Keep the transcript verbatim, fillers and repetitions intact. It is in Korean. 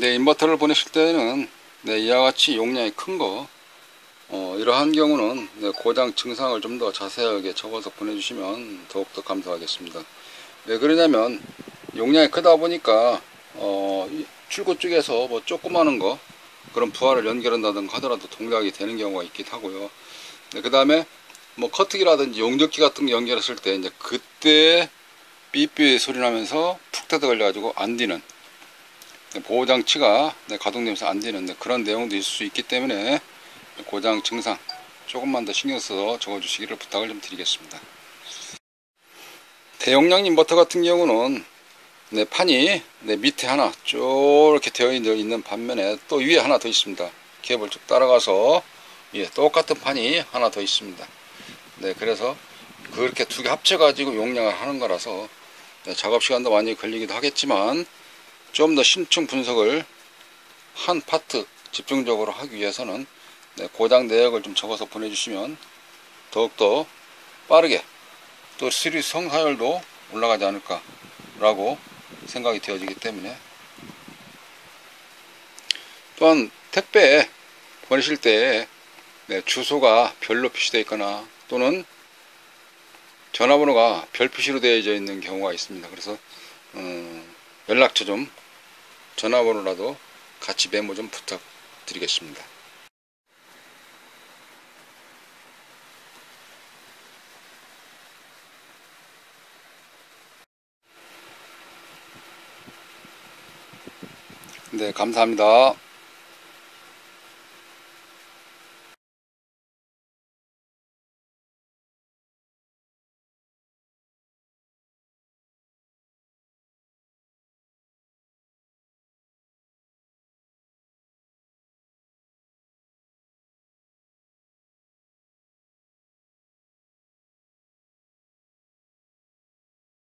네, 인버터를 보내실 때는 네, 이와 같이 용량이 큰 거 어, 이러한 경우는 네, 고장 증상을 좀 더 자세하게 적어서 보내주시면 더욱더 감사하겠습니다. 왜 그러냐면 용량이 크다 보니까 어, 출구 쪽에서 뭐 조그마한 거 그런 부하를 연결한다든가 하더라도 동작이 되는 경우가 있긴 하고요. 네, 그 다음에 뭐 커트기라든지 용접기 같은 거 연결했을 때 이제 그때 삐삐 소리 나면서 푹 뜯어 걸려가지고 안 되는, 보호장치가 가동되면서 안 되는 그런 내용도 있을 수 있기 때문에 고장 증상 조금만 더 신경 써서 적어주시기를 부탁을 좀 드리겠습니다. 대용량 인버터 같은 경우는 네, 판이 네, 밑에 하나 이렇게 되어 있는 반면에 또 위에 하나 더 있습니다. 케이블 쭉 따라가서 예, 똑같은 판이 하나 더 있습니다. 네, 그래서 그렇게 두 개 합쳐 가지고 용량을 하는 거라서 네, 작업 시간도 많이 걸리기도 하겠지만 좀 더 심층 분석을 한 파트 집중적으로 하기 위해서는 네, 고장 내역을 좀 적어서 보내주시면 더욱더 빠르게 또 수리 성사율도 올라가지 않을까 라고 생각이 되어지기 때문에, 또한 택배 보내실 때 네, 주소가 별로 표시되어 있거나 또는 전화번호가 별 표시로 되어져 있는 경우가 있습니다. 그래서 음, 연락처 좀 전화번호라도 같이 메모 좀 부탁드리겠습니다. 네, 감사합니다.